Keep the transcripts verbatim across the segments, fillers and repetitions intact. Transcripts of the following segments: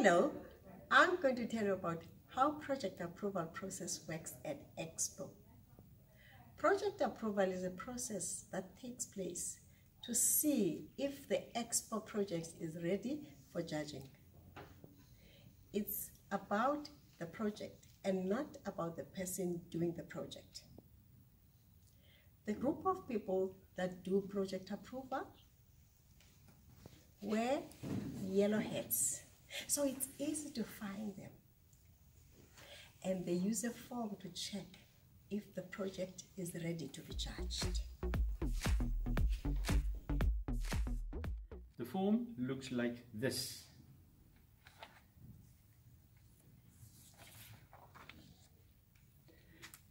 panel, I'm going to tell you about how project approval process works at Expo. Project approval is a process that takes place to see if the Expo project is ready for judging. It's about the project and not about the person doing the project. The group of people that do project approval wear yellow hats, so it's easy to find them. And they use a form to check if the project is ready to be judged. The form looks like this.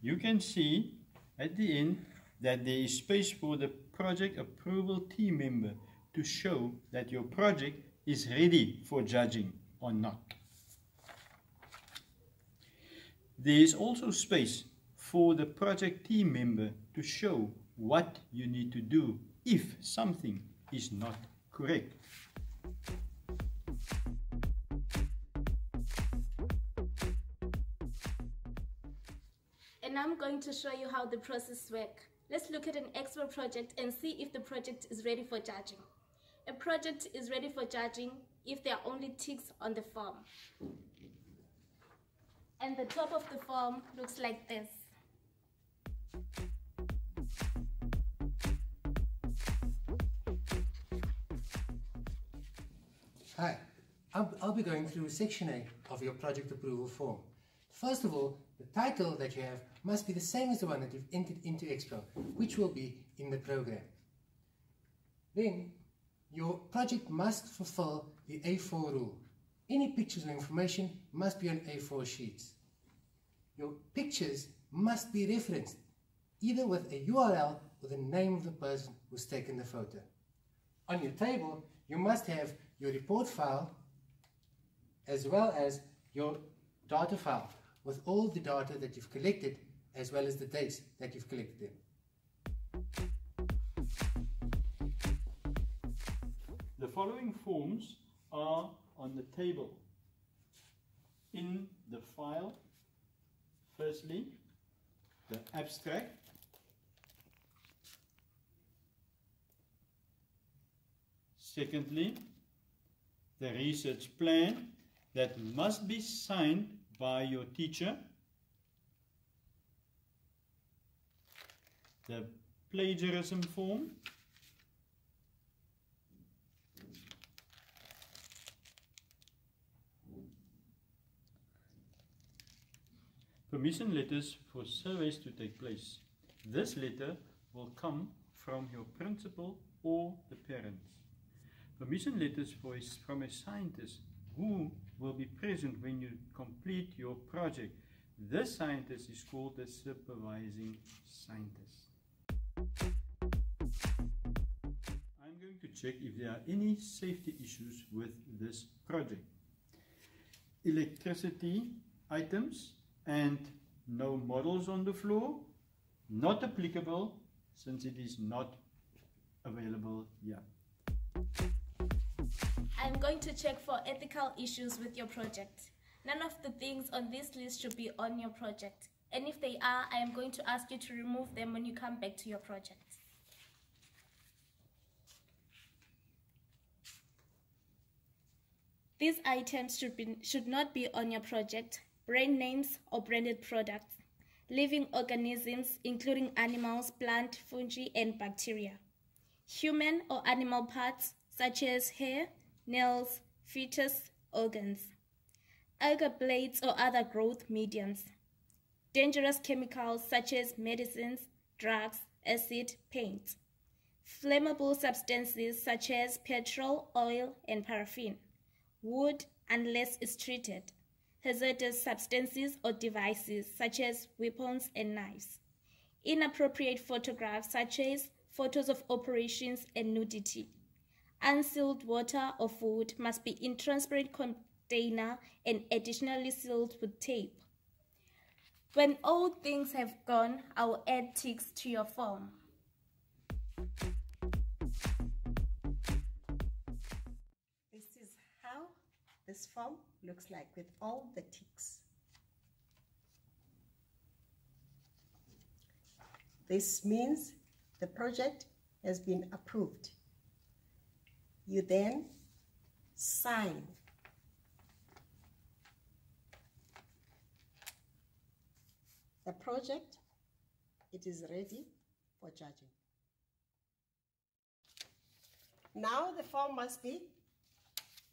You can see at the end that there is space for the project approval team member to show that your project is ready for judging or not. There is also space for the project team member to show what you need to do if something is not correct. And I'm going to show you how the process works. Let's look at an Expo project and see if the project is ready for judging. A project is ready for judging if there are only ticks on the form. And the top of the form looks like this. Hi, I'm, I'll be going through section A of your project approval form. First of all, the title that you have must be the same as the one that you've entered into Expo, which will be in the program. Then, your project must fulfill the A four rule. Any pictures or information must be on A four sheets. Your pictures must be referenced, either with a U R L or the name of the person who's taken the photo. On your table, you must have your report file as well as your data file with all the data that you've collected, as well as the dates that you've collected them. The following forms are on the table in the file. Firstly, the abstract, secondly, the research plan that must be signed by your teacher, the plagiarism form, permission letters for surveys to take place. This letter will come from your principal or the parents. Permission letters for a, from a scientist who will be present when you complete your project. This scientist is called the supervising scientist. I'm going to check if there are any safety issues with this project. Electricity items and no models on the floor, not applicable since it is not available yet. I'm going to check for ethical issues with your project. None of the things on this list should be on your project, and if they are, I am going to ask you to remove them when you come back to your project. These items should be, should not be on your project: brand names or branded products, living organisms including animals, plant, fungi and bacteria, human or animal parts such as hair, nails, fetus, organs, algal blades or other growth mediums, dangerous chemicals such as medicines, drugs, acid, paint, flammable substances such as petrol, oil and paraffin, wood unless it's treated, hazardous substances or devices such as weapons and knives, inappropriate photographs such as photos of operations and nudity, unsealed water or food must be in transparent container and additionally sealed with tape. When all things have gone, I will add ticks to your form. This is how this form looks like with all the ticks. This means the project has been approved. You then sign. The project, it is ready for judging. Now the form must be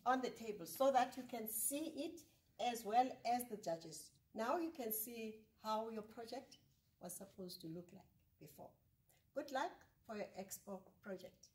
on the table so that you can see it as well as the judges. Now you can see how your project was supposed to look like before. Good luck for your expo project.